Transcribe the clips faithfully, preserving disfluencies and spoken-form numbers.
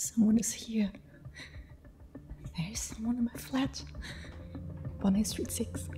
Someone is here. There is someone in my flat. Bonnet Street six.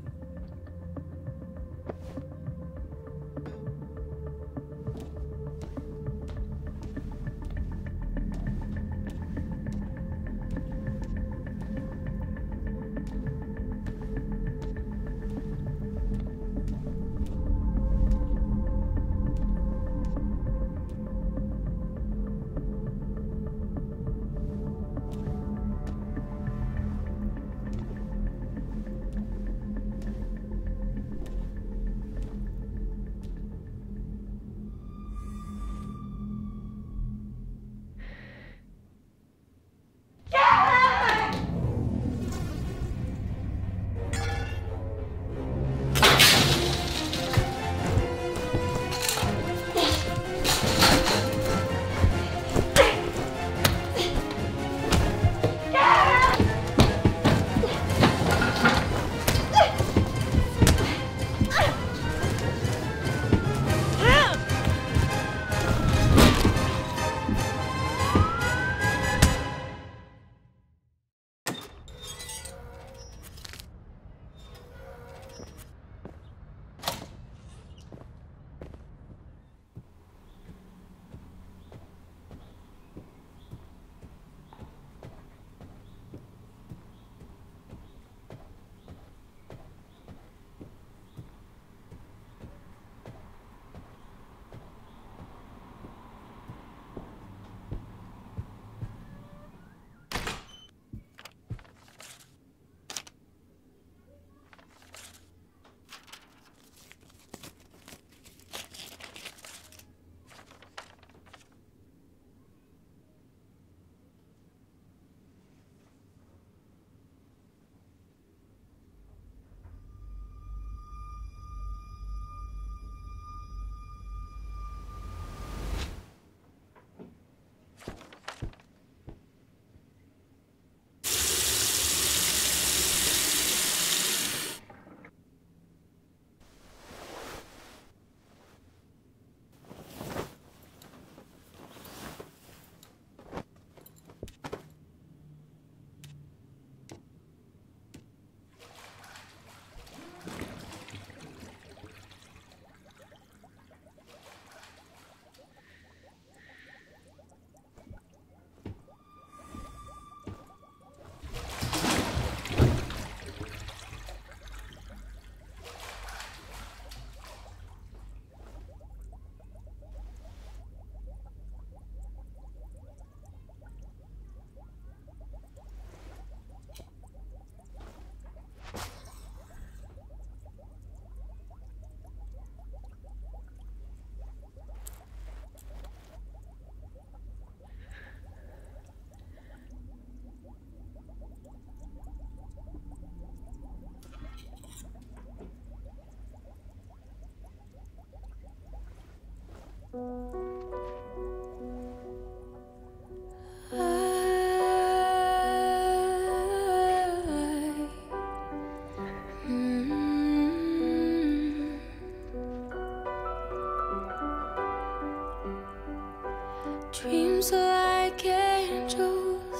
Dreams are like angels,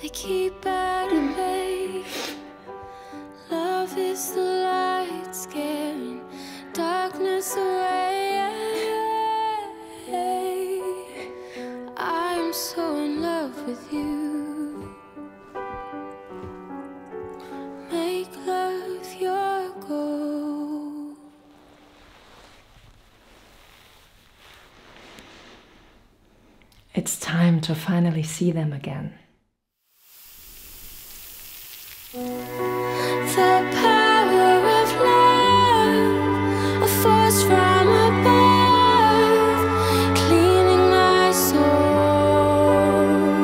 they keep out of me. Love is the light scaring darkness away. I'm so in love with you. Make love your goal. It's time to finally see them again. The power of love, a force from above, cleaning my soul.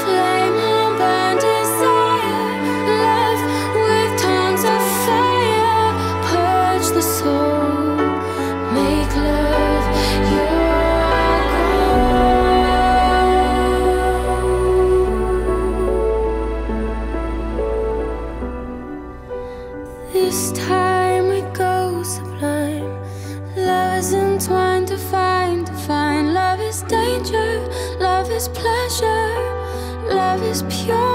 Flame unburned desire, love with tongues of fire, purge the soul, make love your. Oh, is pure.